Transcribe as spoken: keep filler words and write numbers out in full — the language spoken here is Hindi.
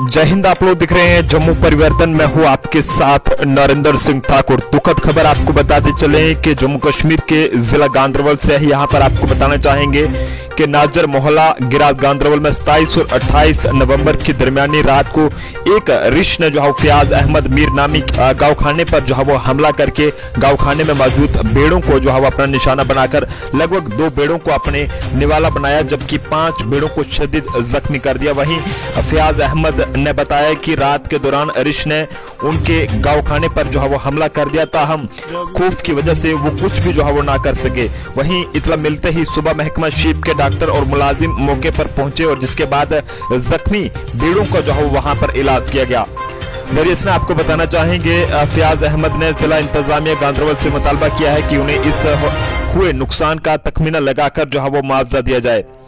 जय हिंद। आप लोग दिख रहे हैं जम्मू परिवर्तन में, हूं आपके साथ नरेंद्र सिंह ठाकुर। दुखद खबर आपको बताते चले कि जम्मू कश्मीर के जिला गांदरबल से ही यहां पर आपको बताना चाहेंगे कि नाजर मोहला गिराज गांदरबल में सताईस और अट्ठाईस नवंबर की दरमियानी रात को एक रिश्ते ने जो है फयाज़ अहमद मीर नामी गाँव खाने पर जो है वो हमला करके गाँव खाने में मौजूद बेड़ों को जो है वो अपना निशाना बनाकर लगभग दो बेड़ों को अपने निवाला बनाया, जबकि पांच बेड़ों को शदीद जख्मी कर दिया। वहीं फयाज़ अहमद ने बताया कि रात के दौरान रिश्ते ने उनके गाँव खाने पर जो है वो हमला कर दिया था, हम खौफ की वजह से वो कुछ भी जो है वो ना कर सके। वहीं इतला मिलते ही सुबह महकमा शिप के डॉक्टर और मुलाजिम मौके पर पहुंचे और जिसके बाद जख्मी भीड़ों का जो है वहां पर इलाज किया गया। इसमें आपको बताना चाहेंगे फयाज़ अहमद ने जिला इंतजामिया गांदरबल से मुतालबा किया है कि उन्हें इस हुए नुकसान का तखमीना लगाकर जो है वो मुआवजा दिया जाए।